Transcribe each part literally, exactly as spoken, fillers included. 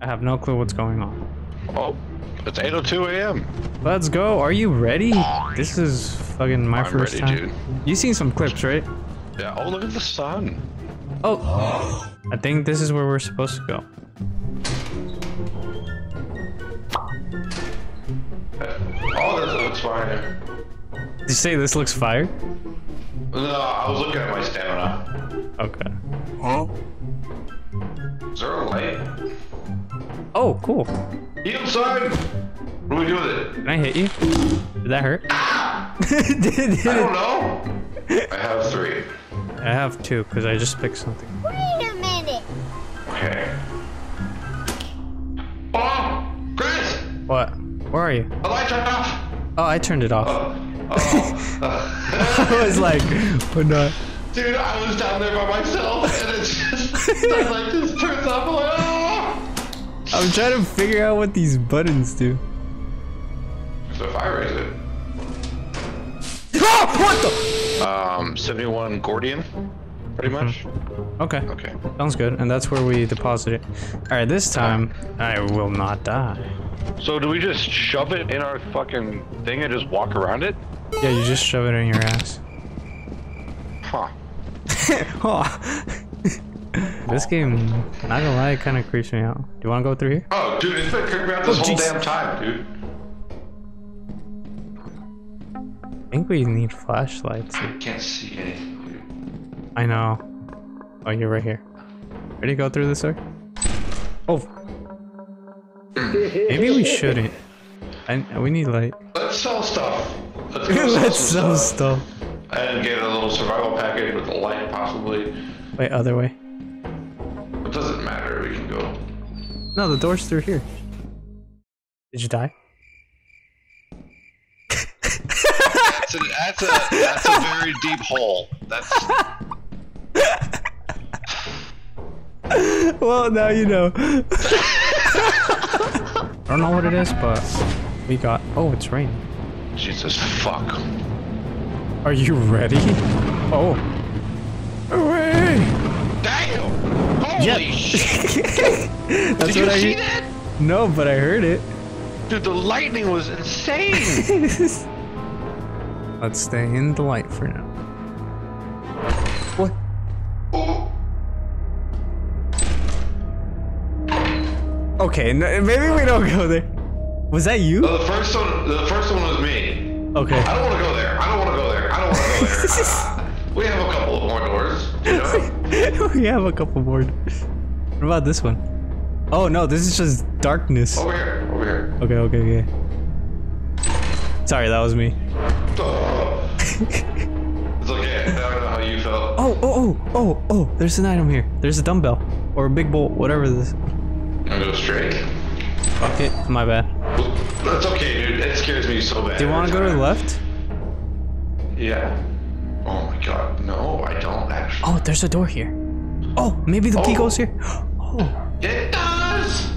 I have no clue what's going on. Oh, it's eight oh two A M Let's go. Are you ready? This is fucking my I'm first ready, time. Dude. You seen some clips, right? Yeah. Oh, look at the sun. Oh. oh. I think this is where we're supposed to go. Oh, this looks fire. Did you say this looks fire? No, I was looking at my stamina. Okay. Huh? Is there a light? Oh, cool. Eat inside! What do we do with it? Can I hit you? Did that hurt? Ah! did, did I don't know. I have three. I have two, because I just picked something. Wait a minute! Okay. Oh! Chris! What? Where are you? The light turned off! Oh, I turned it off. Uh, oh, uh. I was like, what not? Dude, I was down there by myself, and it just, it like, just turns off. I'm like, oh! I'm trying to figure out what these buttons do. So if I raise it. Oh, what the? Um, seventy-one Gordian, pretty much. Okay. Okay. Sounds good. And that's where we deposit it. All right, this time I will not die. So do we just shove it in our fucking thing and just walk around it? Yeah, you just shove it in your ass. Huh. Huh. This game, not gonna lie, it kind of creeps me out. Do you want to go through here? Oh, dude, it's been creeping me out this oh, whole damn time, dude. I think we need flashlights. I can't see anything, dude. I know. Oh, you're right here. Ready to go through this, sir? Oh. Maybe we shouldn't. I, we need light. Let's sell stuff. Let's, sell, Let's sell stuff. stuff. And get a little survival package with a light, possibly. Wait, other way. It doesn't matter, we can go. No, the door's through here. Did you die? that's, a, that's, a, that's a very deep hole. That's... Well, now you know. I don't know what it is, but we got... Oh, it's raining. Jesus, fuck. Are you ready? Oh. Away! Damn! Holy yep. shit! That's Did you what I see that? No, but I heard it. Dude, the lightning was insane! Let's stay in the light for now. What? Oh. Okay, no, maybe we don't go there. Was that you? No, the first one, the first one was me. Okay. I don't want to go there. I don't want to go there. I don't want to go there. uh, we have a couple of more doors, you know? We have a couple more. What about this one? Oh no, this is just darkness. Over here, over here. Okay, okay, okay. Sorry, that was me. Oh. It's okay, I don't know how you felt. Oh, oh, oh, oh, oh, there's an item here. There's a dumbbell. Or a big bolt, whatever this is. I'm gonna go straight. Fuck it, my bad. That's okay, dude. It scares me so bad. Do you want to go to the left? Yeah. Oh my god, no, I don't actually. Oh, there's a door here. Oh, maybe the oh. key goes here. Oh. It does!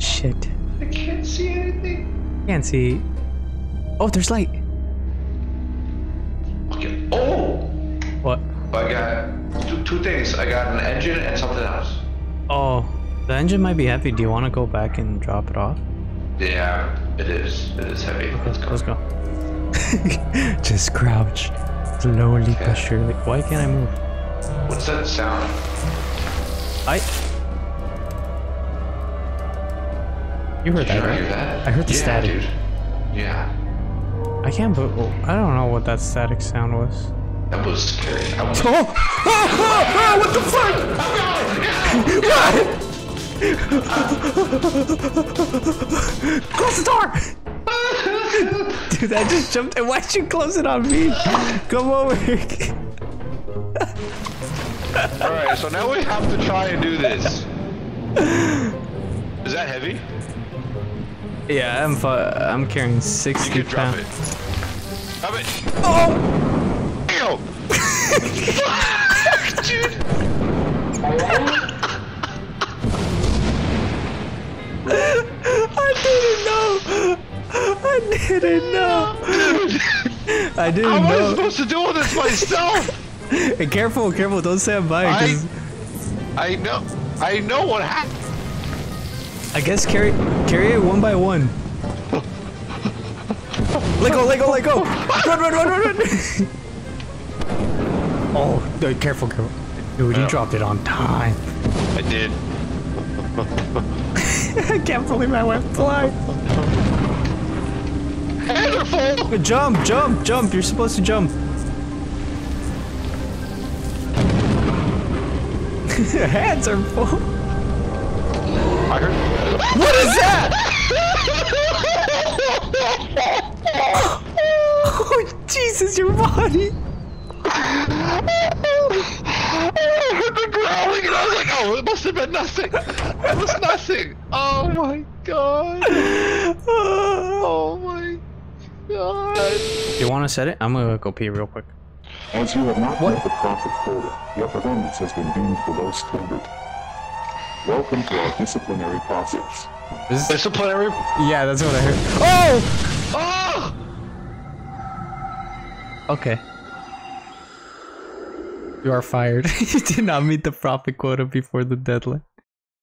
Shit. I can't see anything. Can't see. Oh, there's light. Okay. Oh! What? I got two, two things. I got an engine and something else. Oh, the engine might be heavy. Do you want to go back and drop it off? Yeah, it is. It is heavy. Okay, let's go. Let's go. Just crouch. Slowly yeah. but surely. Why can't I move? What's that sound? I. You heard Did that, you right? Hear that? I heard the yeah, static. Dude. Yeah. I can't. But I don't know what that static sound was. That was scary. I was... Oh! Oh! Oh! Oh! What the fuck? What? Close the door! Dude, I just jumped and why'd you close it on me? Come over. Alright, so now we have to try and do this. Is that heavy? Yeah, I'm uh, I'm carrying sixty you drop pounds. It. Drop it. Oh! Ew! Fuck, dude! I didn't know! I didn't know. Dude, I didn't know. How am I supposed to do all this myself? Hey, careful, careful! Don't stand by. I, I know. I know what happened. I guess carry carry it one by one. Let go, let go, let go! Run, run, run, run, run! Oh, no, careful, careful. Dude, you dropped it on time. I did. I can't believe I went fly. Wonderful! Jump, jump, jump. You're supposed to jump. Your hands are full. I heard. What is that? Oh, Jesus, your body. I heard the growling and I was like, oh, it must have been nothing. It was nothing. Oh my god. Oh my god. You want to set it? I'm going to go pee real quick. As you have not what? met the profit quota, your performance has been deemed below standard. Welcome to our disciplinary process. Is this disciplinary? Yeah, that's what I heard. Oh! Oh! Okay. You are fired. You did not meet the profit quota before the deadline.